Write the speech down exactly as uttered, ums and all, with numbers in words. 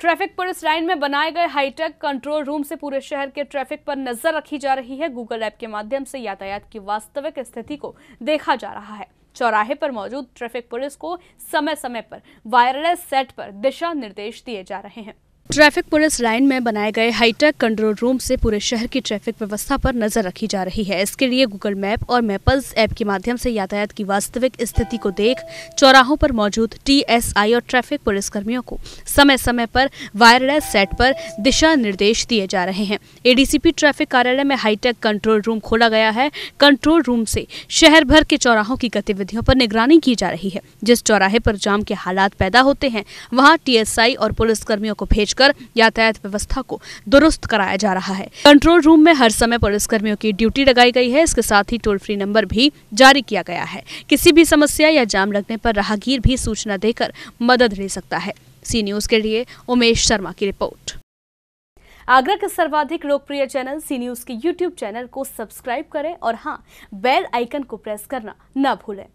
Traffic police line में बनाए गए हाईटेक कंट्रोल रूम से पूरे शहर के ट्रैफिक पर नजर रखी जा रही है। गूगल ऐप के माध्यम से यातायात की वास्तविक स्थिति को देखा जा रहा है। चौराहे पर मौजूद ट्रैफिक पुलिस को समय समय पर वायरलेस सेट पर दिशा निर्देश दिए जा रहे हैं। ट्रैफिक पुलिस लाइन में बनाए गए हाईटेक कंट्रोल रूम से पूरे शहर की ट्रैफिक व्यवस्था पर नजर रखी जा रही है। इसके लिए गूगल मैप और मैपल्स ऐप के माध्यम से यातायात की वास्तविक स्थिति को देख चौराहों पर मौजूद टी एस आई और ट्रैफिक पुलिस कर्मियों को समय समय पर वायरलेस सेट पर दिशा निर्देश दिए जा रहे हैं। A D C P traffic कार्यालय में हाईटेक कंट्रोल रूम खोला गया है। कंट्रोल रूम से शहर भर के चौराहों की गतिविधियों पर निगरानी की जा रही है। जिस चौराहे पर जाम के हालात पैदा होते हैं वहाँ टी एस आई और पुलिस कर्मियों को भेज कर यातायात व्यवस्था को दुरुस्त कराया जा रहा है। कंट्रोल रूम में हर समय पुलिस कर्मियों की ड्यूटी लगाई गई है। इसके साथ ही टोल फ्री नंबर भी जारी किया गया है। किसी भी समस्या या जाम लगने पर राहगीर भी सूचना देकर मदद ले सकता है। सी न्यूज के लिए उमेश शर्मा की रिपोर्ट। आगरा के सर्वाधिक लोकप्रिय चैनल सी न्यूज के यूट्यूब चैनल को सब्सक्राइब करें और हाँ, बेल आइकन को प्रेस करना न भूलें।